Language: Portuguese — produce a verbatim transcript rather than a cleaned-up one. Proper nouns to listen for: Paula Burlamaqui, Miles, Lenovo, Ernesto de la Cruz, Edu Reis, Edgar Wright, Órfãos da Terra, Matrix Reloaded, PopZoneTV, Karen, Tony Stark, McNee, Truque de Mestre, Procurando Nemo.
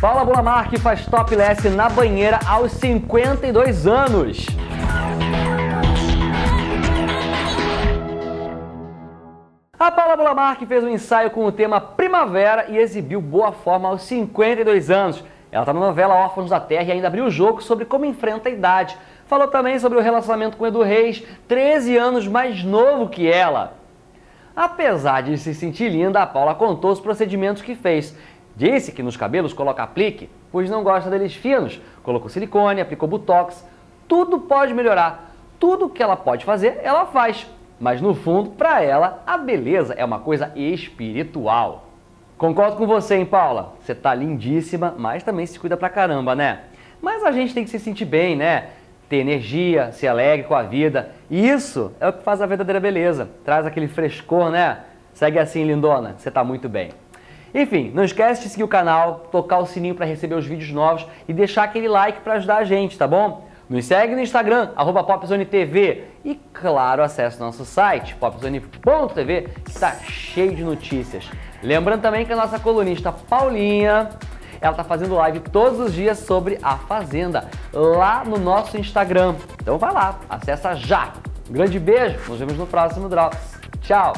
Paula Burlamaqui faz topless na banheira aos cinquenta e dois anos. A Paula Burlamaqui fez um ensaio com o tema Primavera e exibiu boa forma aos cinquenta e dois anos. Ela está na novela Órfãos da Terra e ainda abriu o jogo sobre como enfrenta a idade. Falou também sobre o relacionamento com Edu Reis, treze anos mais novo que ela. Apesar de se sentir linda, a Paula contou os procedimentos que fez. Disse que nos cabelos coloca aplique, pois não gosta deles finos. Colocou silicone, aplicou botox. Tudo pode melhorar. Tudo que ela pode fazer, ela faz. Mas, no fundo, para ela, a beleza é uma coisa espiritual. Concordo com você, hein, Paula? Você tá lindíssima, mas também se cuida pra caramba, né? Mas a gente tem que se sentir bem, né? Ter energia, ser alegre com a vida. E isso é o que faz a verdadeira beleza. Traz aquele frescor, né? Segue assim, lindona. Você tá muito bem. Enfim, não esquece de seguir o canal, tocar o sininho para receber os vídeos novos e deixar aquele like para ajudar a gente, tá bom? Nos segue no Instagram, arroba PopZoneTV. E, claro, acesse nosso site, popzone ponto tv, que está cheio de notícias. Lembrando também que a nossa colunista Paulinha, ela está fazendo live todos os dias sobre a Fazenda, lá no nosso Instagram. Então vai lá, acessa já. Um grande beijo, nos vemos no próximo Drops. Tchau!